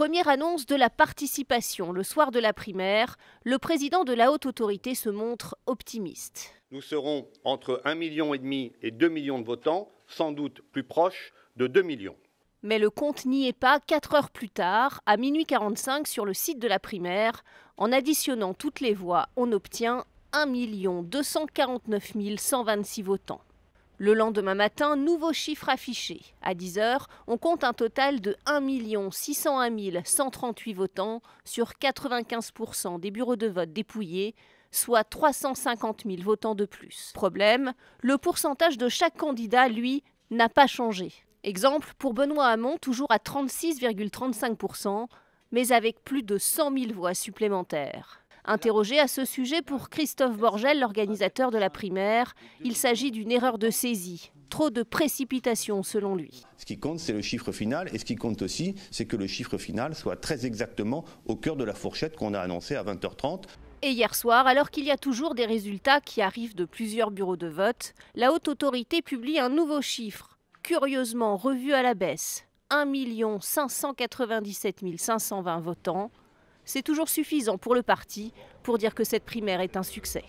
Première annonce de la participation. Le soir de la primaire, le président de la Haute Autorité se montre optimiste. Nous serons entre 1,5 million et 2 millions de votants, sans doute plus proche de 2 millions. Mais le compte n'y est pas. 4 heures plus tard, à minuit 45, sur le site de la primaire, en additionnant toutes les voix, on obtient 1 249 126 votants. Le lendemain matin, nouveau chiffre affiché. À 10 h, on compte un total de 1 601 138 votants sur 95% des bureaux de vote dépouillés, soit 350 000 votants de plus. Problème, le pourcentage de chaque candidat, lui, n'a pas changé. Exemple, pour Benoît Hamon, toujours à 36,35%, mais avec plus de 100 000 voix supplémentaires. Interrogé à ce sujet pour Christophe Borgel, l'organisateur de la primaire, il s'agit d'une erreur de saisie, trop de précipitation selon lui. Ce qui compte, c'est le chiffre final, et ce qui compte aussi, c'est que le chiffre final soit très exactement au cœur de la fourchette qu'on a annoncée à 20 h 30. Et hier soir, alors qu'il y a toujours des résultats qui arrivent de plusieurs bureaux de vote, la Haute Autorité publie un nouveau chiffre, curieusement revu à la baisse, 1 597 520 votants. C'est toujours suffisant pour le parti pour dire que cette primaire est un succès.